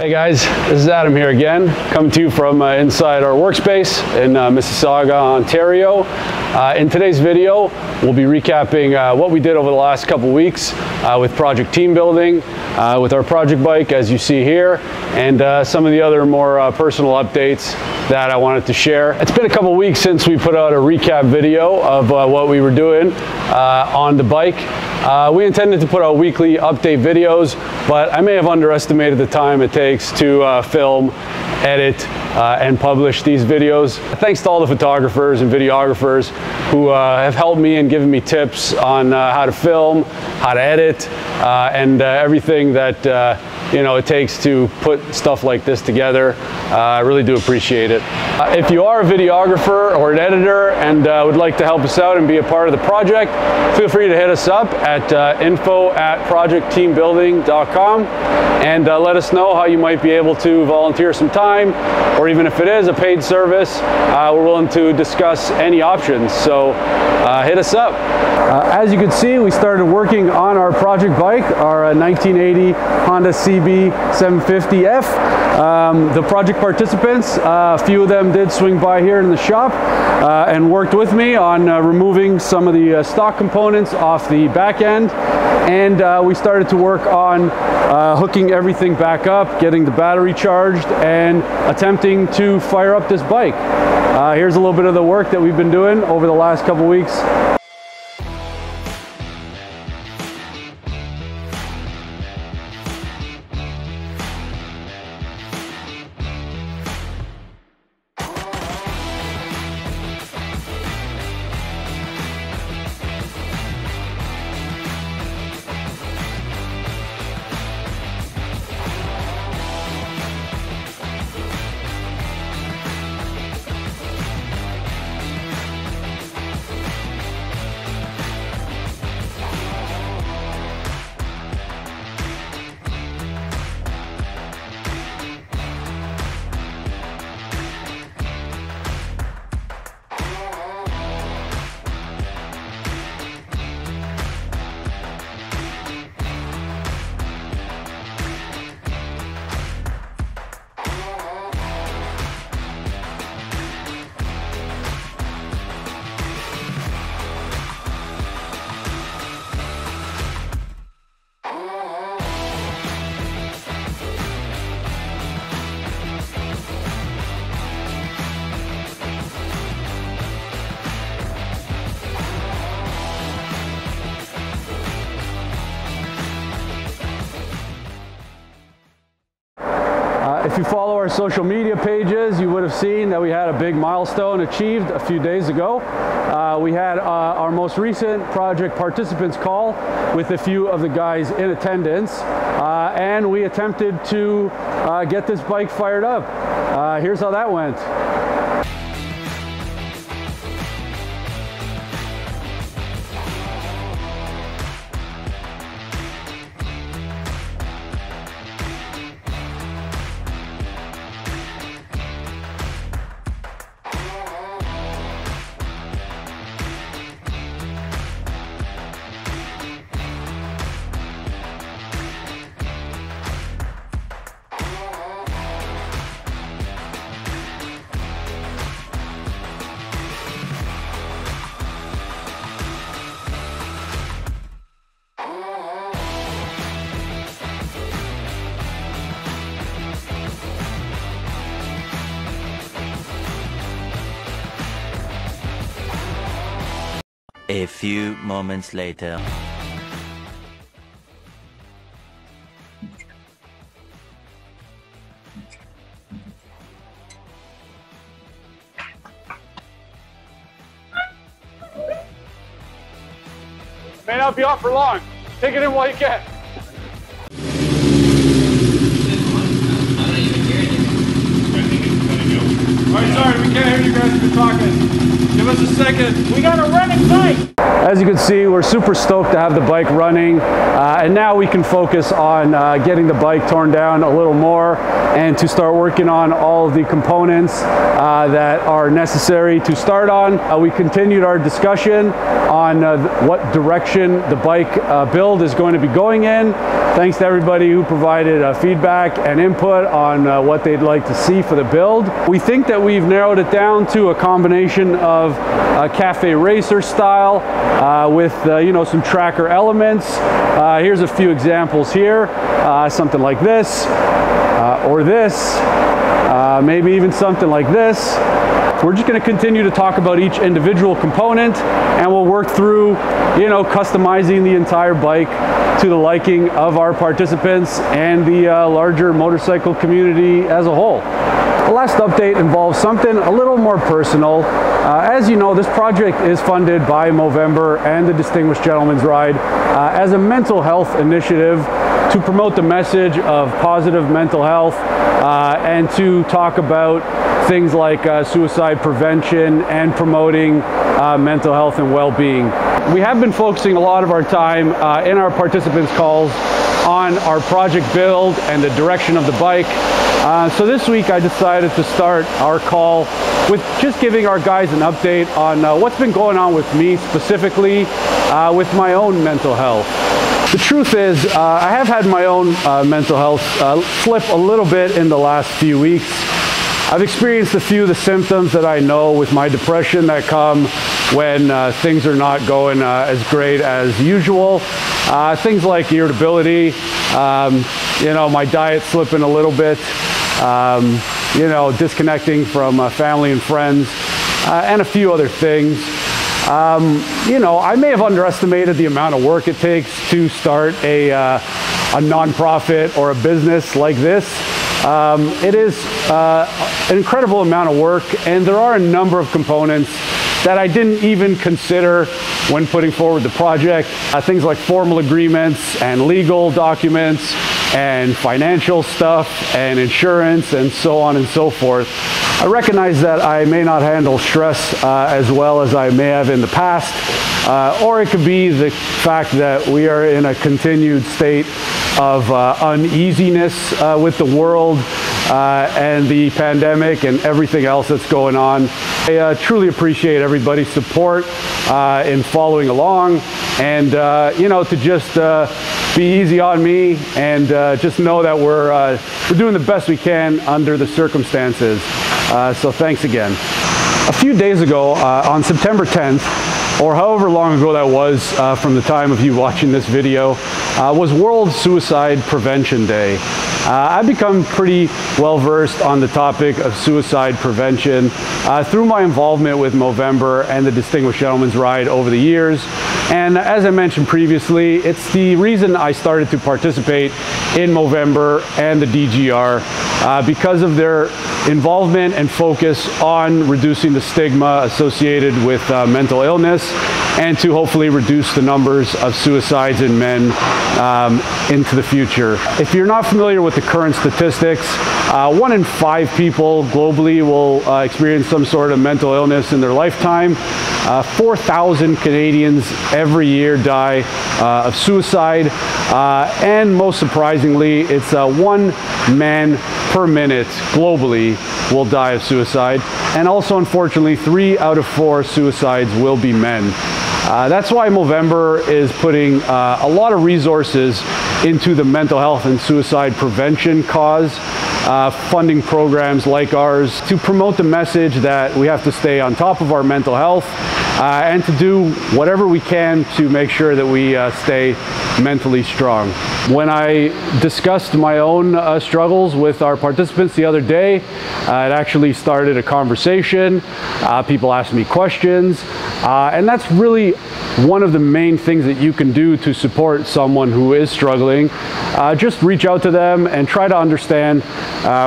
Hey guys, this is Adam here again, coming to you from inside our workspace in Mississauga, Ontario. In today's video, we'll be recapping what we did over the last couple weeks with Project Team Building, with our project bike, as you see here, and some of the other more personal updates that I wanted to share. It's been a couple weeks since we put out a recap video of what we were doing on the bike. We intended to put out weekly update videos, but I may have underestimated the time it takes to film, edit, and publish these videos. Thanks to all the photographers and videographers who have helped me and given me tips on how to film, how to edit, and everything that you know, it takes to put stuff like this together. I really do appreciate it. If you are a videographer or an editor and would like to help us out and be a part of the project, feel free to hit us up at info@projectteambuilding.com and let us know how you might be able to volunteer some time, or even if it is a paid service, we're willing to discuss any options. So hit us up. As you can see, we started working on our project bike, our 1980 Honda CB750F. The project participants, a few of them did swing by here in the shop and worked with me on removing some of the stock components off the back end, and we started to work on hooking everything back up, getting the battery charged, and attempting to fire up this bike. Here's a little bit of the work that we've been doing over the last couple weeks. If you follow our social media pages, you would have seen that we had a big milestone achieved a few days ago. We had our most recent project participants call with a few of the guys in attendance, and we attempted to get this bike fired up. Here's how that went. A few moments later. May not be off for long. Take it in while you can. All right, sorry, we can't hear you guys if you're talking. Give us a second. We got a running bike. As you can see, we're super stoked to have the bike running, and now we can focus on getting the bike torn down a little more and to start working on all of the components that are necessary to start on. We continued our discussion on what direction the bike build is going to be going in. Thanks to everybody who provided feedback and input on what they'd like to see for the build. We think that we've narrowed it down to a combination of cafe racer style with you know, some tracker elements. Here's a few examples here, something like this, or this, maybe even something like this. We're just going to continue to talk about each individual component, and we'll work through, you know, customizing the entire bike to the liking of our participants and the larger motorcycle community as a whole. The last update involves something a little more personal. As you know, this project is funded by Movember and the Distinguished Gentleman's Ride as a mental health initiative to promote the message of positive mental health and to talk about things like suicide prevention and promoting mental health and well-being. We have been focusing a lot of our time in our participants' calls on our project build and the direction of the bike. So this week I decided to start our call with just giving our guys an update on what's been going on with me specifically with my own mental health. The truth is, I have had my own mental health slip a little bit in the last few weeks. I've experienced a few of the symptoms that I know with my depression that come when things are not going as great as usual. Things like irritability, you know, my diet slipping a little bit, you know, disconnecting from family and friends, and a few other things. You know, I may have underestimated the amount of work it takes to start a nonprofit or a business like this. It is an incredible amount of work, and there are a number of components that I didn't even consider when putting forward the project. Things like formal agreements and legal documents and financial stuff and insurance and so on and so forth. I recognize that I may not handle stress as well as I may have in the past, or it could be the fact that we are in a continued state of uneasiness with the world and the pandemic and everything else that's going on. I truly appreciate everybody's support in following along, and you know, to just be easy on me and just know that we're doing the best we can under the circumstances. So thanks again. A few days ago, on September 10th, or however long ago that was from the time of you watching this video, was World Suicide Prevention Day. I've become pretty well versed on the topic of suicide prevention through my involvement with Movember and the Distinguished Gentleman's Ride over the years. And as I mentioned previously, it's the reason I started to participate in Movember and the DGR because of their involvement and focus on reducing the stigma associated with mental illness and to hopefully reduce the numbers of suicides in men into the future. If you're not familiar with the current statistics, 1 in 5 people globally will experience some sort of mental illness in their lifetime. 4,000 Canadians every year die of suicide, and most surprisingly, it's 1 man per minute globally will die of suicide, and also unfortunately 3 out of 4 suicides will be men. That's why Movember is putting a lot of resources into the mental health and suicide prevention cause, funding programs like ours to promote the message that we have to stay on top of our mental health and to do whatever we can to make sure that we stay mentally strong. When I discussed my own struggles with our participants the other day, it actually started a conversation. People asked me questions, and that's really one of the main things that you can do to support someone who is struggling. Just reach out to them and try to understand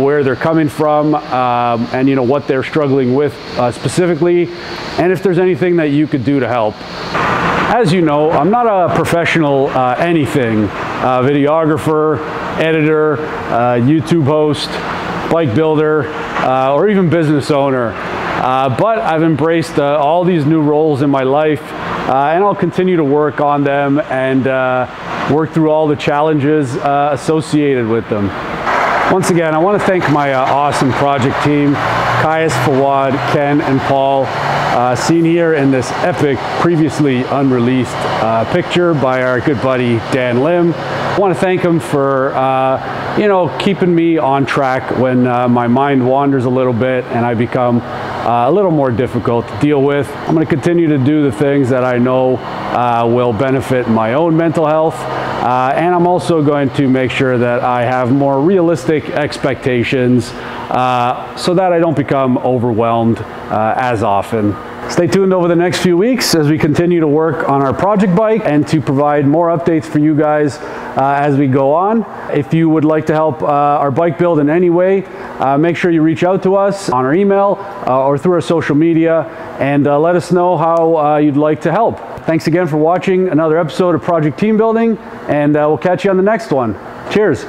where they're coming from and you know, what they're struggling with specifically, and if there's anything that you could do to help. As you know, I'm not a professional anything, videographer, editor, YouTube host, bike builder, or even business owner. But I've embraced all these new roles in my life and I'll continue to work on them and work through all the challenges associated with them. Once again, I want to thank my awesome project team, Kaius, Fawad, Ken, and Paul, seen here in this epic, previously unreleased picture by our good buddy, Dan Lim. I want to thank him for, you know, keeping me on track when my mind wanders a little bit and I become a little more difficult to deal with. I'm going to continue to do the things that I know will benefit my own mental health. And I'm also going to make sure that I have more realistic expectations so that I don't become overwhelmed as often. Stay tuned over the next few weeks as we continue to work on our project bike and to provide more updates for you guys as we go on. If you would like to help our bike build in any way, make sure you reach out to us on our email or through our social media and let us know how you'd like to help. Thanks again for watching another episode of Project Team Building, and we'll catch you on the next one. Cheers.